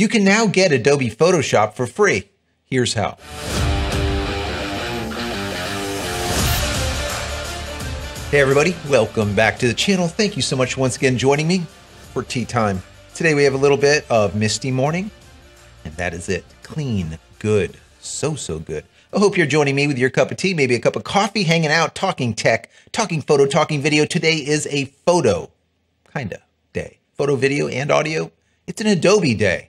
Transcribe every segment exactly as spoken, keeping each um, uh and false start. You can now get Adobe Photoshop for free. Here's how. Hey everybody, welcome back to the channel. Thank you so much once again joining me for tea time. Today we have a little bit of misty morning, and that is it. Clean, good, so, so good. I hope you're joining me with your cup of tea, maybe a cup of coffee, hanging out, talking tech, talking photo, talking video. Today is a photo kinda day. Photo, video, and audio. It's an Adobe day.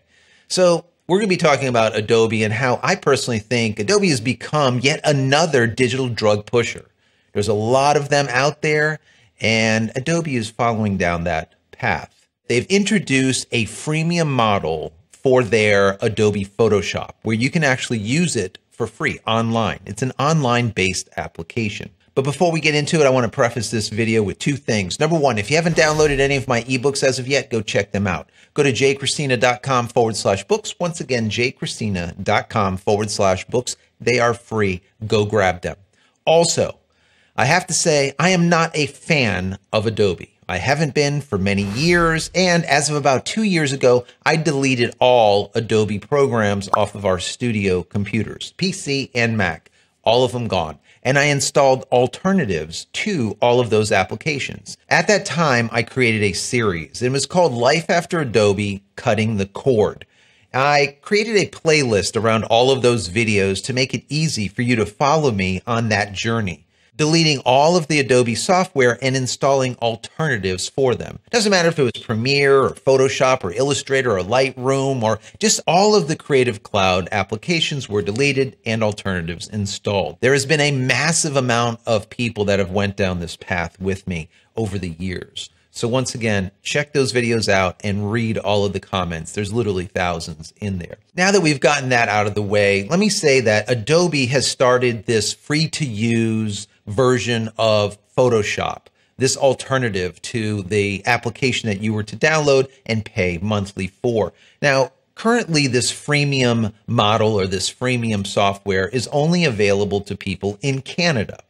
So we're gonna be talking about Adobe and how I personally think Adobe has become yet another digital drug pusher. There's a lot of them out there, and Adobe is following down that path. They've introduced a freemium model for their Adobe Photoshop, where you can actually use it for free online. It's an online-based application. But before we get into it, I want to preface this video with two things. Number one, if you haven't downloaded any of my ebooks as of yet, go check them out. Go to jcristina.com forward slash books. Once again, jcristina.com forward slash books. They are free. Go grab them. Also, I have to say, I am not a fan of Adobe. I haven't been for many years, and as of about two years ago, I deleted all Adobe programs off of our studio computers, P C and Mac, all of them gone. And I installed alternatives to all of those applications. At that time, I created a series. It was called Life After Adobe, Cutting the Cord. I created a playlist around all of those videos to make it easy for you to follow me on that journey. Deleting all of the Adobe software and installing alternatives for them. Doesn't matter if it was Premiere or Photoshop or Illustrator or Lightroom, or just all of the Creative Cloud applications were deleted and alternatives installed. There has been a massive amount of people that have went down this path with me over the years. So once again, check those videos out and read all of the comments. There's literally thousands in there. Now that we've gotten that out of the way, let me say that Adobe has started this free-to-use version of Photoshop, this alternative to the application that you were to download and pay monthly for. Now, currently this freemium model or this freemium software is only available to people in Canada,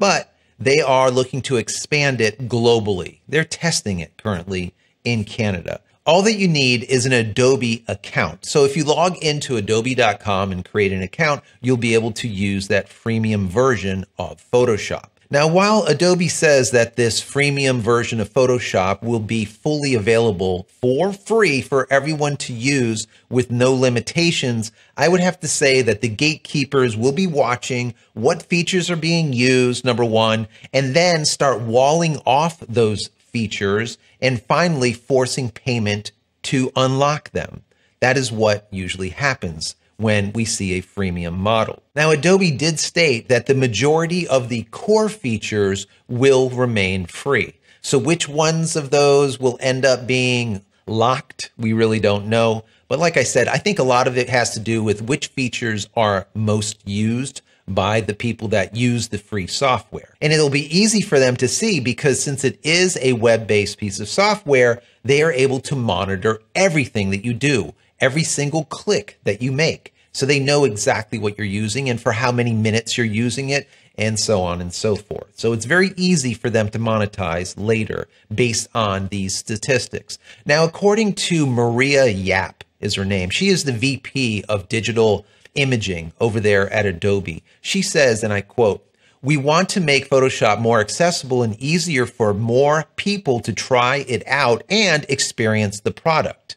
but they are looking to expand it globally. They're testing it currently in Canada. All that you need is an Adobe account. So if you log into adobe dot com and create an account, you'll be able to use that freemium version of Photoshop. Now, while Adobe says that this freemium version of Photoshop will be fully available for free for everyone to use with no limitations, I would have to say that the gatekeepers will be watching what features are being used, number one, and then start walling off those features, and finally forcing payment to unlock them. That is what usually happens when we see a freemium model. Now, Adobe did state that the majority of the core features will remain free. So which ones of those will end up being locked? We really don't know. But like I said, I think a lot of it has to do with which features are most used by the people that use the free software. And it'll be easy for them to see because since it is a web-based piece of software, they are able to monitor everything that you do, every single click that you make. So they know exactly what you're using and for how many minutes you're using it and so on and so forth. So it's very easy for them to monetize later based on these statistics. Now, according to Maria Yap is her name, she is the V P of Digital Imaging over there at Adobe. She says, and I quote, "We want to make Photoshop more accessible and easier for more people to try it out and experience the product."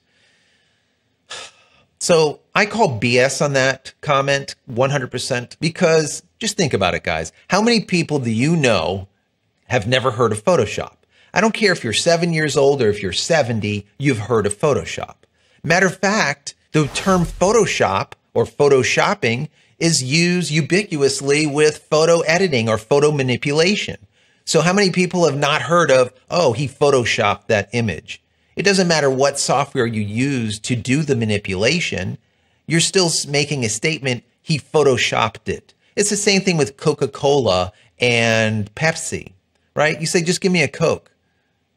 So I call B S on that comment one hundred percent, because just think about it, guys. How many people do you know have never heard of Photoshop? I don't care if you're seven years old or if you're seventy, you've heard of Photoshop. Matter of fact, the term Photoshop or photoshopping is used ubiquitously with photo editing or photo manipulation. So how many people have not heard of, oh, he photoshopped that image? It doesn't matter what software you use to do the manipulation, you're still making a statement, he photoshopped it. It's the same thing with Coca-Cola and Pepsi, right? You say, just give me a Coke,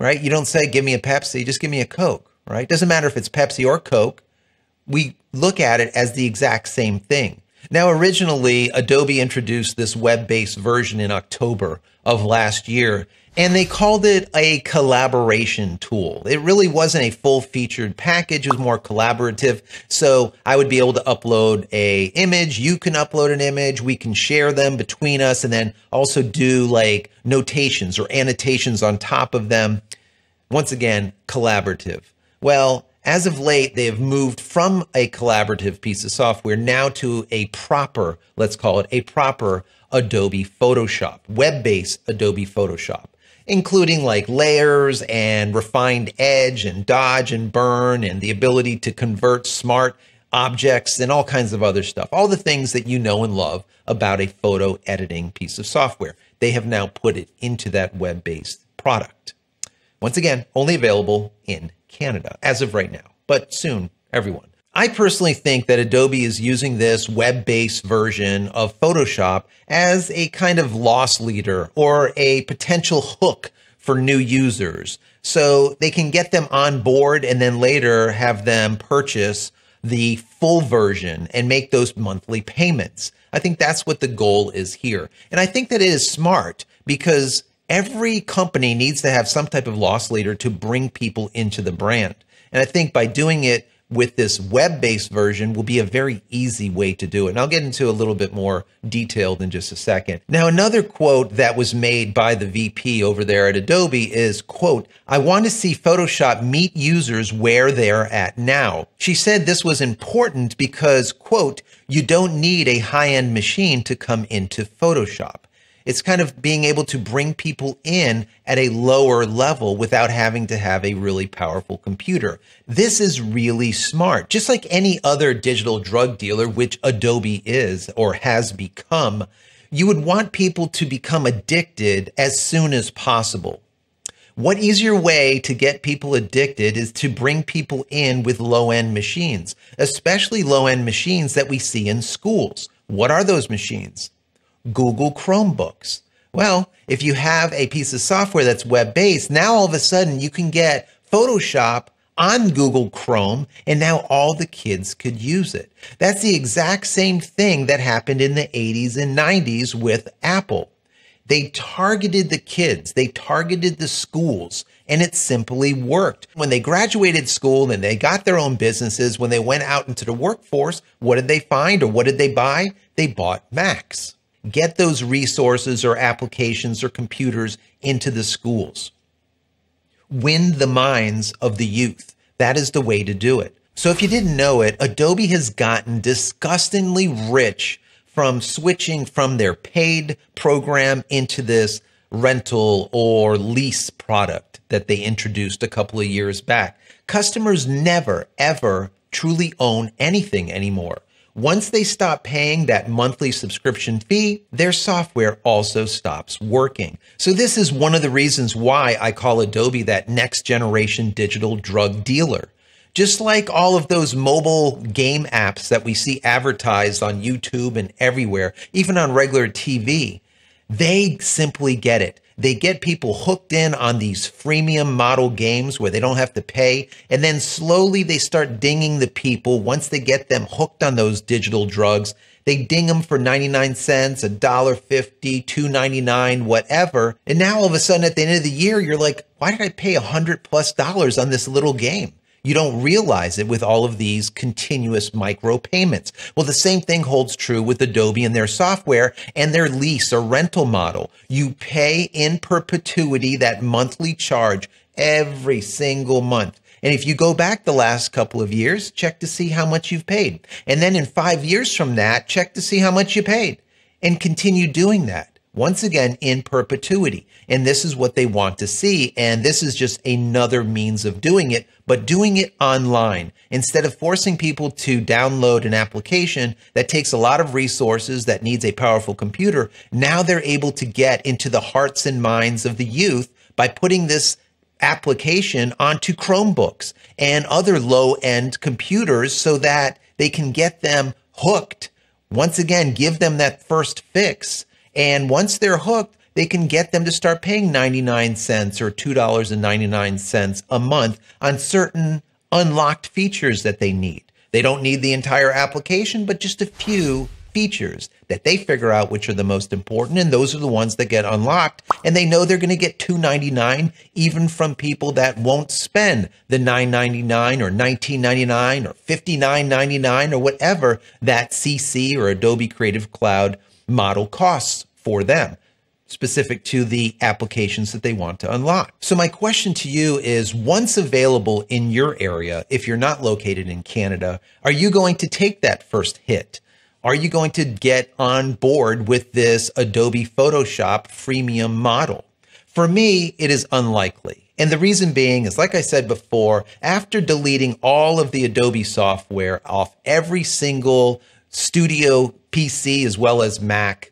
right? You don't say, give me a Pepsi, just give me a Coke, right? Doesn't matter if it's Pepsi or Coke, we look at it as the exact same thing. Now, originally, Adobe introduced this web-based version in October of last year, and they called it a collaboration tool. It really wasn't a full-featured package. It was more collaborative. So I would be able to upload an image. You can upload an image. We can share them between us and then also do like notations or annotations on top of them. Once again, collaborative. Well, as of late, they have moved from a collaborative piece of software now to a proper, let's call it a proper Adobe Photoshop, web-based Adobe Photoshop, including like layers and refined edge and dodge and burn and the ability to convert smart objects and all kinds of other stuff. All the things that you know and love about a photo editing piece of software. They have now put it into that web-based product. Once again, only available in Canada as of right now, but soon, everyone. I personally think that Adobe is using this web-based version of Photoshop as a kind of loss leader or a potential hook for new users. So they can get them on board and then later have them purchase the full version and make those monthly payments. I think that's what the goal is here. And I think that it is smart because every company needs to have some type of loss leader to bring people into the brand. And I think by doing it with this web-based version will be a very easy way to do it. And I'll get into a little bit more detailed in just a second. Now, another quote that was made by the V P over there at Adobe is, quote, "I want to see Photoshop meet users where they're at now." She said this was important because, quote, "you don't need a high-end machine to come into Photoshop." It's kind of being able to bring people in at a lower level without having to have a really powerful computer. This is really smart. Just like any other digital drug dealer, which Adobe is or has become, you would want people to become addicted as soon as possible. What easier way to get people addicted is to bring people in with low-end machines, especially low-end machines that we see in schools. What are those machines? Google Chromebooks. Well, if you have a piece of software that's web-based, now all of a sudden you can get Photoshop on Google Chrome, and now all the kids could use it. That's the exact same thing that happened in the eighties and nineties with Apple. They targeted the kids, they targeted the schools, and it simply worked. When they graduated school and they got their own businesses, when they went out into the workforce, what did they find or what did they buy? They bought Macs. Get those resources or applications or computers into the schools. Win the minds of the youth. That is the way to do it. So if you didn't know it, Adobe has gotten disgustingly rich from switching from their paid program into this rental or lease product that they introduced a couple of years back. Customers never, ever truly own anything anymore. Once they stop paying that monthly subscription fee, their software also stops working. So this is one of the reasons why I call Adobe that next generation digital drug dealer. Just like all of those mobile game apps that we see advertised on YouTube and everywhere, even on regular T V, they simply get it. They get people hooked in on these freemium model games where they don't have to pay. And then slowly they start dinging the people. Once they get them hooked on those digital drugs, they ding them for ninety-nine cents, a dollar fifty, two ninety-nine, whatever. And now all of a sudden at the end of the year, you're like, why did I pay a hundred plus dollars on this little game? You don't realize it with all of these continuous micro payments. Well, the same thing holds true with Adobe and their software and their lease or rental model. You pay in perpetuity that monthly charge every single month. And if you go back the last couple of years, check to see how much you've paid. And then in five years from that, check to see how much you paid and continue doing that. Once again, in perpetuity. And this is what they want to see. And this is just another means of doing it, but doing it online. Instead of forcing people to download an application that takes a lot of resources, that needs a powerful computer, now they're able to get into the hearts and minds of the youth by putting this application onto Chromebooks and other low-end computers so that they can get them hooked. Once again, give them that first fix. And once they're hooked, they can get them to start paying ninety-nine cents or two ninety-nine a month on certain unlocked features that they need. They don't need the entire application, but just a few features that they figure out which are the most important, and those are the ones that get unlocked, and they know they're going to get two ninety-nine even from people that won't spend the nine ninety-nine or nineteen ninety-nine or fifty-nine ninety-nine or whatever that C C or Adobe Creative Cloud model costs for them, specific to the applications that they want to unlock. So my question to you is, once available in your area, if you're not located in Canada, are you going to take that first hit? Are you going to get on board with this Adobe Photoshop freemium model? For me, it is unlikely. And the reason being is, like I said before, after deleting all of the Adobe software off every single studio P C as well as Mac,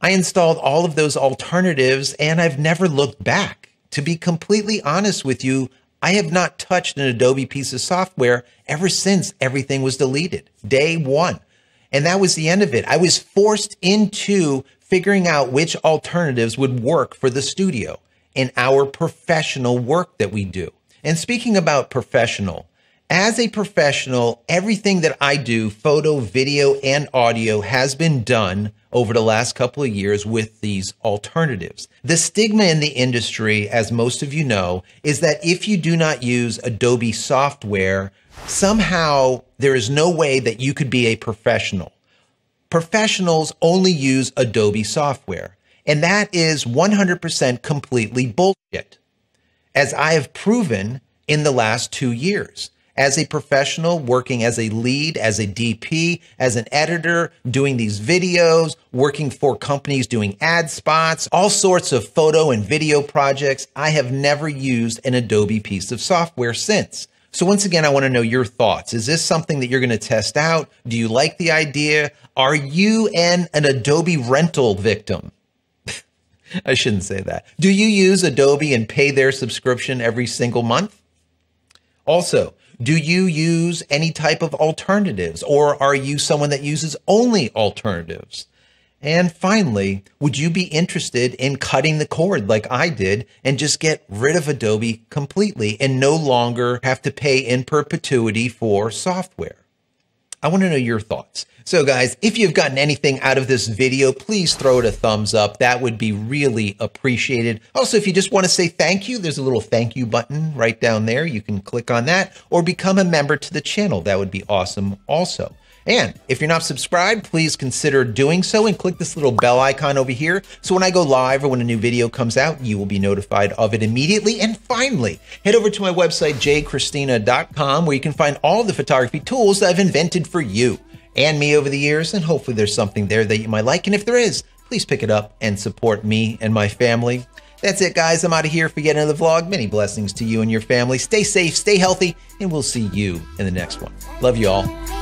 I installed all of those alternatives and I've never looked back. To be completely honest with you, I have not touched an Adobe piece of software ever since everything was deleted, day one. And that was the end of it. I was forced into figuring out which alternatives would work for the studio and our professional work that we do. And speaking about professional, as a professional, everything that I do, photo, video, and audio, has been done over the last couple of years with these alternatives. The stigma in the industry, as most of you know, is that if you do not use Adobe software, somehow there is no way that you could be a professional. Professionals only use Adobe software, and that is one hundred percent completely bullshit, as I have proven in the last two years. As a professional, working as a lead, as a D P, as an editor, doing these videos, working for companies, doing ad spots, all sorts of photo and video projects, I have never used an Adobe piece of software since. So once again, I want to know your thoughts. Is this something that you're going to test out? Do you like the idea? Are you an, an Adobe rental victim? I shouldn't say that. Do you use Adobe and pay their subscription every single month? Also, do you use any type of alternatives, or are you someone that uses only alternatives? And finally, would you be interested in cutting the cord like I did and just get rid of Adobe completely and no longer have to pay in perpetuity for software? I want to know your thoughts. So guys, if you've gotten anything out of this video, please throw it a thumbs up. That would be really appreciated. Also, if you just want to say thank you, there's a little thank you button right down there. You can click on that or become a member to the channel. That would be awesome also. And if you're not subscribed, please consider doing so and click this little bell icon over here. So when I go live or when a new video comes out, you will be notified of it immediately. And finally, head over to my website, j cristina dot com, where you can find all the photography tools that I've invented for you and me over the years. And hopefully there's something there that you might like. And if there is, please pick it up and support me and my family. That's it, guys. I'm out of here for yet another vlog. Many blessings to you and your family. Stay safe, stay healthy, and we'll see you in the next one. Love you all.